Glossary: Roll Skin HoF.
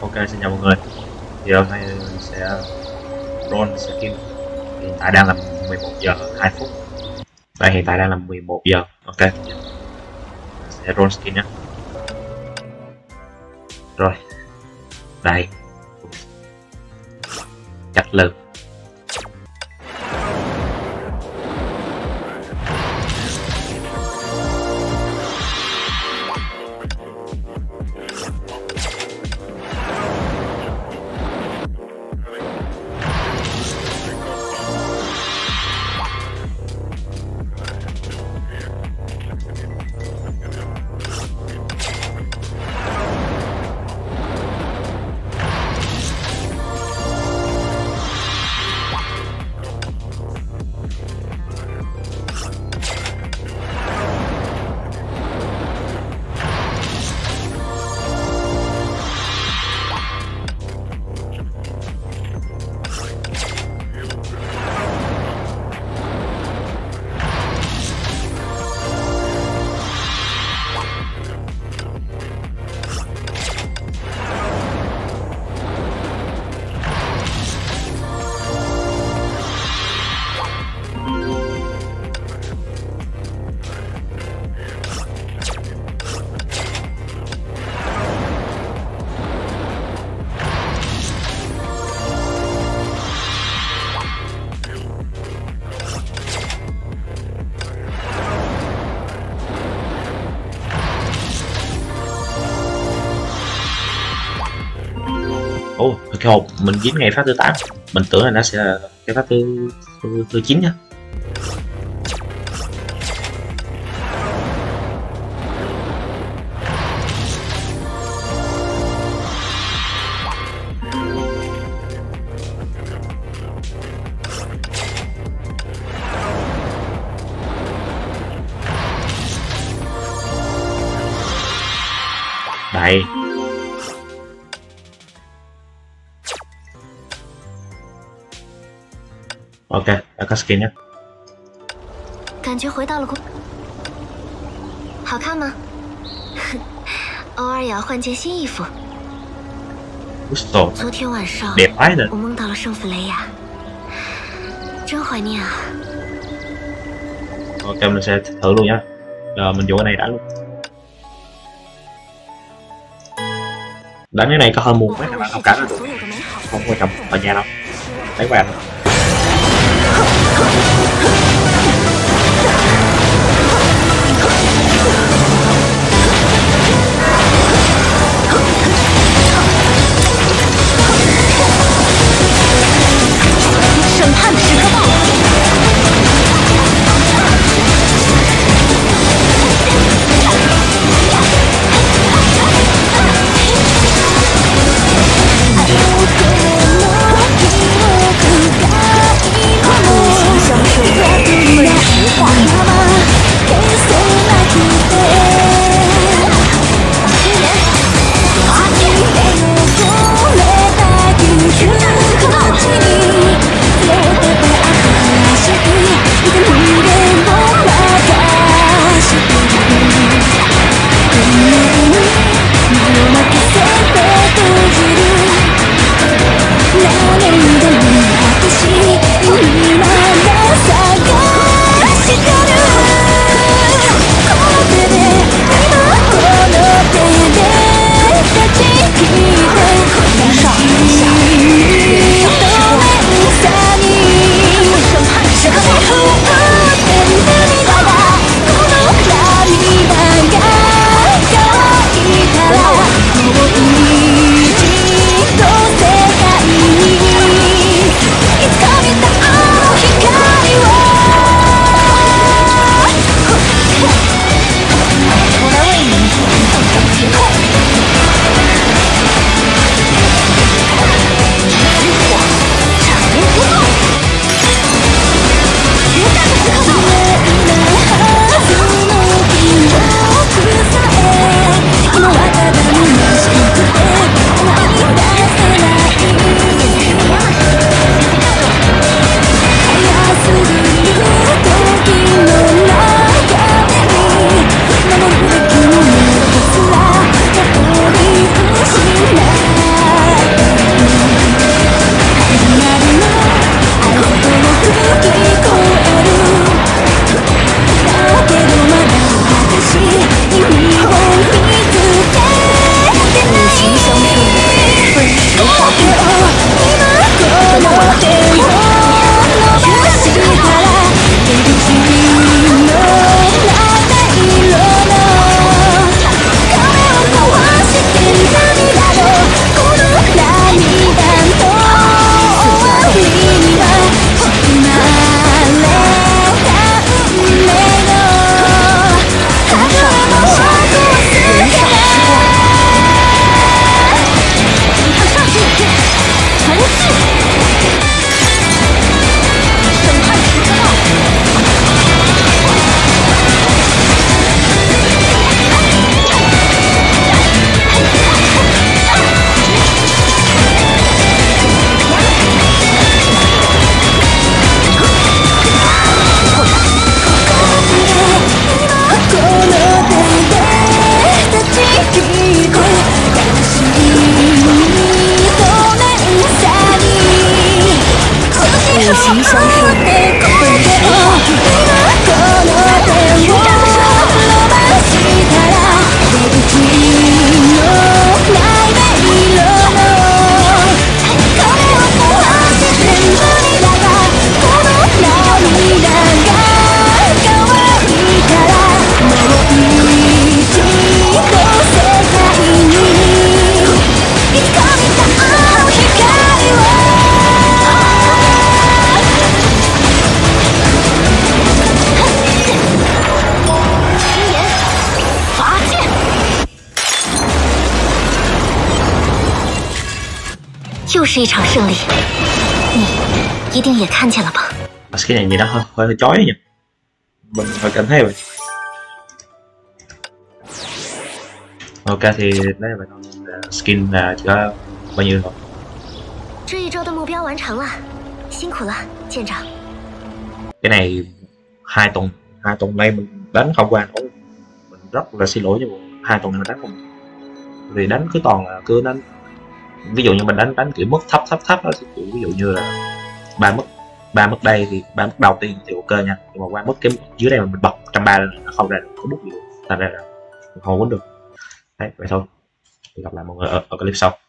Ok, xin chào mọi người. Thì hôm nay mình sẽ roll skin. Hiện tại đang là 11 giờ 2 phút. Và hiện tại đang là 11 giờ. Ok, mình sẽ roll skin nhé. Rồi. Đây. Chặt lượt. Cái hộp mình dính ngày phát thứ 8, mình tưởng là nó sẽ là cái phát thứ 9 nhá. Đây. Ok, đã có skin nhé. Cảm giác hồi đạo. Hào khăn mà. Ồ, ai yào hoàn chế xin y phục. Đẹp quá rồi. Ok, mình sẽ thử luôn nhé. Rồi, mình vô cái này đã luôn. Đánh cái này có hơn 1 mét các bạn, không cả được. Không quan trọng, ở nhà đâu. Đánh bạn. 就是一场胜利，你一定也看见了吧？Cái này gì đó hơi chói nhỉ, mình hơi cảm thấy vậy. Ok thì đấy là skin là chỉ có bao nhiêu rồi? 这一周的目标完成了，辛苦了，舰长。Cái này 2 tuần nay mình đánh không qua nổi, mình rất là xin lỗi với bộ 2 tuần mình đánh không, vì đánh cứ toàn là cứ đánh, ví dụ như mình đánh kiểu mức thấp đó, ví dụ như là 3 mức đây thì 3 mức đầu tiên thì ok nha, nhưng mà qua mức cái dưới đây mình bật 130 lên nó không ra được, có mức gì thành ra là không quấn được. Đấy, vậy thôi, thì gặp lại mọi người ở clip sau.